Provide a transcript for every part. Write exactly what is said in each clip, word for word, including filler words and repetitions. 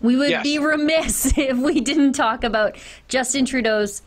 we would yes. be remiss if we didn't talk about Justin Trudeau's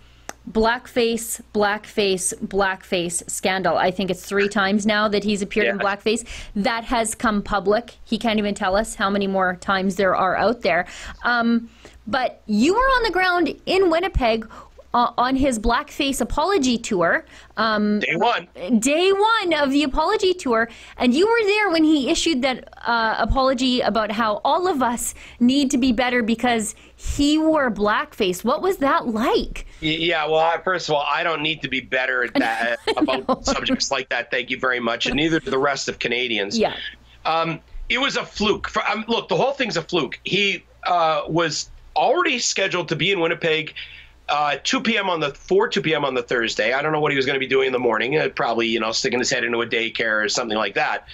blackface, blackface, blackface scandal. I think it's three times now that he's appeared yeah. in blackface. That has come public. He can't even tell us how many more times there are out there. Um, but you were on the ground in Winnipeg uh, on his blackface apology tour. Um, day one. Day one of the apology tour. And you were there when he issued that uh, apology about how all of us need to be better because he wore blackface. What was that like? Yeah, well, I, first of all, I don't need to be better at that about no. subjects like that. Thank you very much, and neither do the rest of Canadians. Yeah, um, it was a fluke. For, um, look, the whole thing's a fluke. He uh, was already scheduled to be in Winnipeg uh, two p m on the for two p m on the Thursday. I don't know what he was going to be doing in the morning. Uh, probably, you know, sticking his head into a daycare or something like that.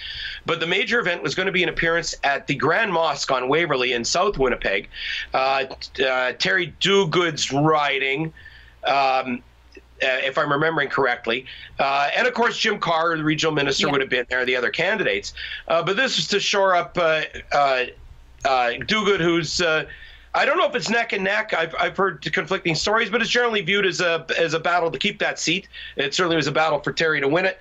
But the major event was going to be an appearance at the Grand Mosque on Waverly in South Winnipeg. Uh, uh, Terry Duguid's riding. Um, uh, if I'm remembering correctly. Uh, and of course, Jim Carr, the regional minister, yeah. would have been there, the other candidates. Uh, but this was to shore up uh, uh, uh, Duguid, who's, uh, I don't know if it's neck and neck. I've, I've heard conflicting stories, but it's generally viewed as a, as a battle to keep that seat. It certainly was a battle for Terry to win it.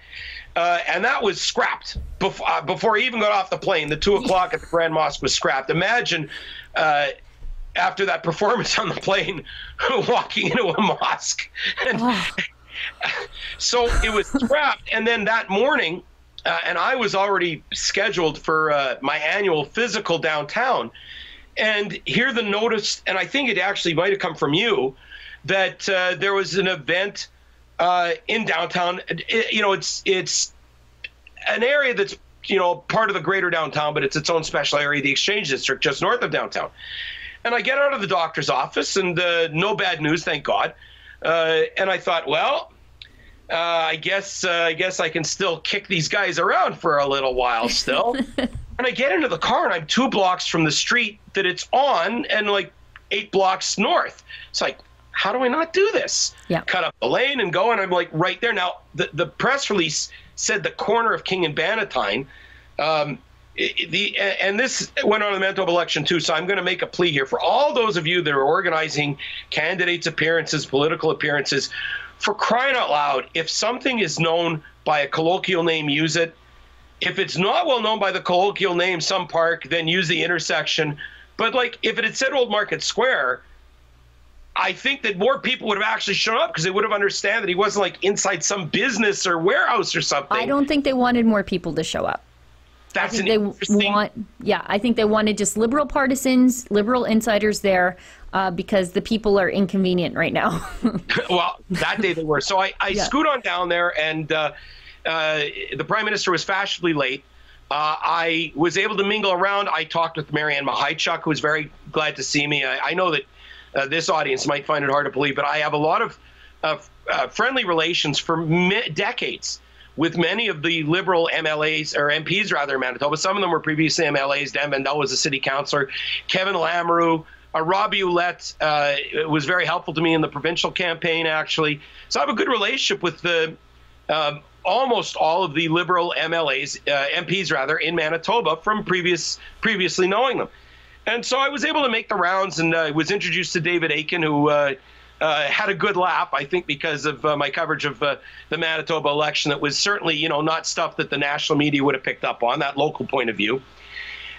Uh, and that was scrapped before, uh, before he even got off the plane. The two o'clock at the Grand Mosque was scrapped. Imagine uh, after that performance on the plane, walking into a mosque. And oh. So it was scrapped. And then that morning, uh, and I was already scheduled for uh, my annual physical downtown. And here the notice, and I think it actually might have come from you, that uh, there was an event uh, in downtown. It, you know, it's it's an area that's, you know, part of the greater downtown, but it's its own special area, the Exchange District, just north of downtown. And I get out of the doctor's office, and uh, no bad news, thank God. Uh, and I thought, well, uh, I guess uh, I guess I can still kick these guys around for a little while still. And I get into the car, and I'm two blocks from the street that it's on, and like eight blocks north. It's like, how do I not do this? Yeah. Cut up the lane and go, and I'm like right there. Now, the, the press release said the corner of King and Bannatyne. Um, The, and this went on in the Manitoba election, too, so I'm going to make a plea here for all those of you that are organizing candidates' appearances, political appearances. For crying out loud, if something is known by a colloquial name, use it. If it's not well known by the colloquial name, some park, then use the intersection. But, like, if it had said Old Market Square, I think that more people would have actually shown up because they would have understood that he wasn't, like, inside some business or warehouse or something. I don't think they wanted more people to show up. That's I think an they interesting... want, yeah, I think they wanted just liberal partisans, liberal insiders there, uh, because the people are inconvenient right now. Well, that day they were. So I, I yeah. scoot on down there, and uh, uh, the Prime Minister was fashionably late. Uh, I was able to mingle around. I talked with Marianne Mahaychuk, who was very glad to see me. I, I know that uh, this audience might find it hard to believe, but I have a lot of uh, uh, friendly relations for decades with many of the liberal M L As, or M Ps rather, in Manitoba. Some of them were previously M L As. Dan Bendel was a city councillor. Kevin Lamoureux, uh, Robbie Ouellette uh, was very helpful to me in the provincial campaign, actually. So I have a good relationship with the, um, almost all of the liberal M L As, uh, M Ps rather, in Manitoba from previous previously knowing them. And so I was able to make the rounds, and uh, was introduced to David Aiken, who uh, Uh, had a good laugh, I think, because of uh, my coverage of uh, the Manitoba election. That was certainly, you know, not stuff that the national media would have picked up on, that local point of view.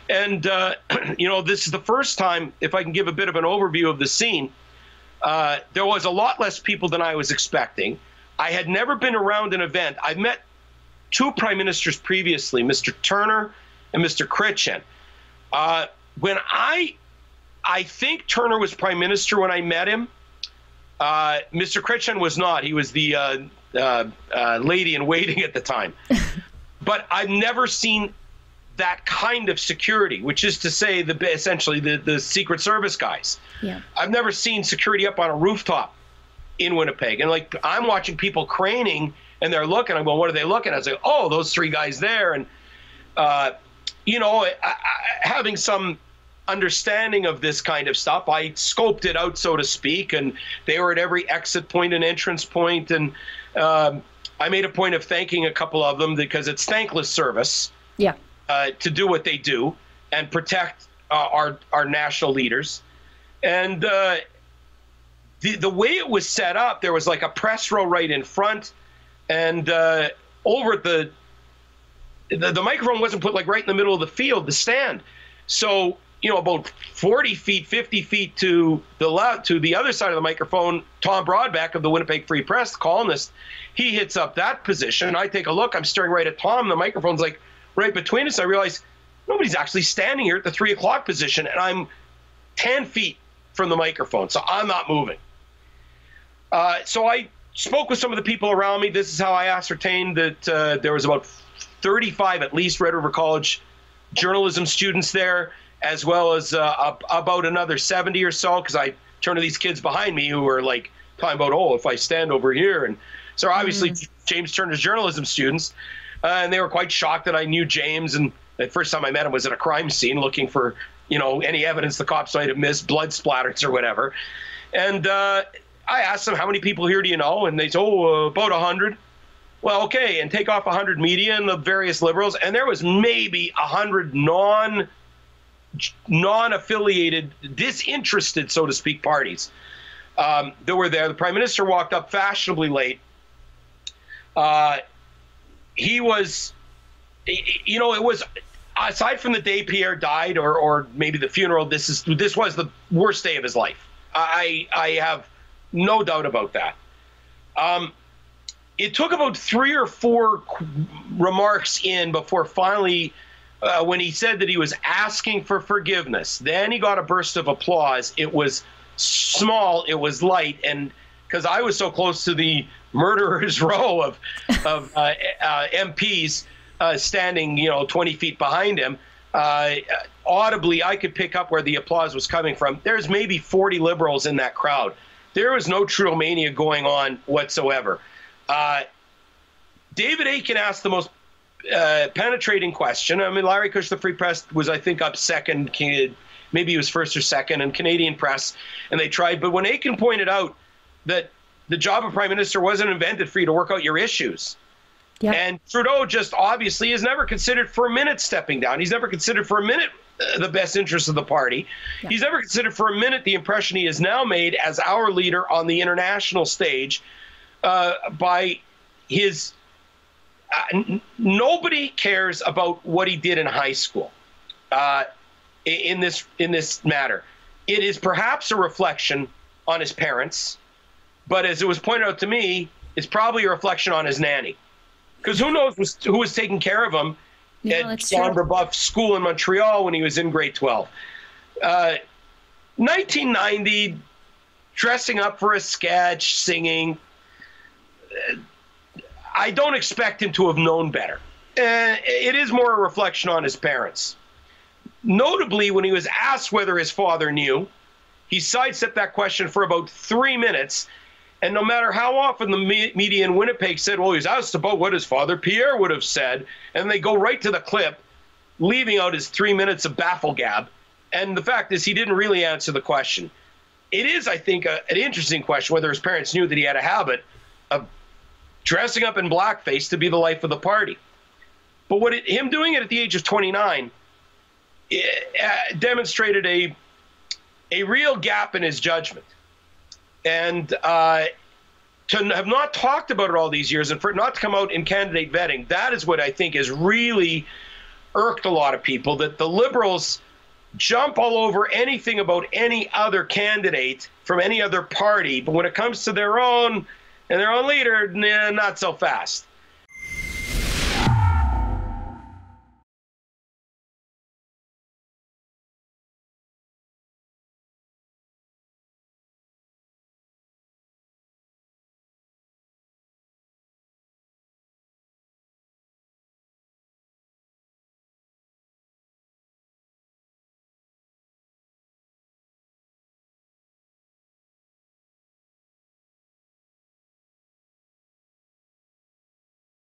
And, uh, you know, this is the first time, if I can give a bit of an overview of the scene, uh, there was a lot less people than I was expecting. I had never been around an event. I've met two prime ministers previously, Mister Turner and Mister Critchin. Uh, when I, I think Turner was prime minister when I met him. Uh, Mister Critchin was not. He was the uh, uh, uh, lady in waiting at the time. But I've never seen that kind of security, which is to say, the essentially the, the Secret Service guys. Yeah. I've never seen security up on a rooftop in Winnipeg. And like, I'm watching people craning, and they're looking. I'm going, what are they looking at? I say, like, oh, those three guys there. And, uh, you know, I, I, having some understanding of this kind of stuff, I scoped it out, so to speak, and they were at every exit point and entrance point. And um, I made a point of thanking a couple of them because it's thankless service, yeah, uh, to do what they do and protect uh, our our national leaders, and uh, the the way it was set up, there was like a press row right in front, and uh, over the, the the microphone wasn't put like right in the middle of the field, the stand, so you know about forty feet, fifty feet to the left, to the other side of the microphone, Tom Brodbeck of the Winnipeg Free Press, columnist, he hits up that position. I take a look. I'm staring right at Tom. The microphone's like right between us. I realize nobody's actually standing here at the three o'clock position, and I'm ten feet from the microphone, so I'm not moving. Uh, so I spoke with some of the people around me. This is how I ascertained that uh, there was about thirty-five at least Red River College journalism students there, as well as uh, up, about another seventy or so, because I turned to these kids behind me who were like talking about, oh, if I stand over here. And so obviously mm. James Turner's journalism students, uh, and they were quite shocked that I knew James. And the first time I met him was at a crime scene looking for, you know, any evidence the cops might have missed, blood splatters or whatever. And uh, I asked them, how many people here do you know? And they said, oh, uh, about a hundred. Well, okay, and take off a hundred media and the various liberals, and there was maybe a hundred non- non-affiliated, disinterested, so to speak, parties um, that were there. The Prime Minister walked up fashionably late. Uh, he was, you know, it was, aside from the day Pierre died, or or maybe the funeral, this is this was the worst day of his life. I, I have no doubt about that. Um, it took about three or four remarks in before finally, Uh, when he said that he was asking for forgiveness, then he got a burst of applause. It was small, it was light, and because I was so close to the murderer's row of of uh, uh, M Ps uh, standing, you know, twenty feet behind him, uh, audibly I could pick up where the applause was coming from. There's maybe forty liberals in that crowd. There was no Trudeau mania going on whatsoever. Uh, David Aiken asked the most Uh, penetrating question. I mean, Larry Kush, the Free Press, was, I think, up second. Maybe he was first or second, and Canadian Press, and they tried. But when Aiken pointed out that the job of Prime Minister wasn't invented for you to work out your issues, yeah. and Trudeau just obviously has never considered for a minute stepping down. He's never considered for a minute uh, the best interests of the party. Yeah. He's never considered for a minute the impression he has now made as our leader on the international stage uh, by his... Uh, n nobody cares about what he did in high school uh, in this in this matter. It is perhaps a reflection on his parents, but as it was pointed out to me, it's probably a reflection on his nanny, because who knows was, who was taking care of him yeah, at Jean Brebeuf school in Montreal when he was in grade twelve. Uh, nineteen ninety, dressing up for a sketch, singing. Uh, I don't expect him to have known better. Uh, it is more a reflection on his parents. Notably, when he was asked whether his father knew, he sidestepped that question for about three minutes. And no matter how often the me media in Winnipeg said, well, he was asked about what his father Pierre would have said, and they go right to the clip, leaving out his three minutes of baffle gab. And the fact is, he didn't really answer the question. It is, I think, a, an interesting question, whether his parents knew that he had a habit of dressing up in blackface to be the life of the party. But what it, him doing it at the age of twenty-nine it, uh, demonstrated a a real gap in his judgment. And uh, to have not talked about it all these years, and for it not to come out in candidate vetting, that is what I think has really irked a lot of people, that the Liberals jump all over anything about any other candidate from any other party, but when it comes to their own... and their own leader, nah, not so fast.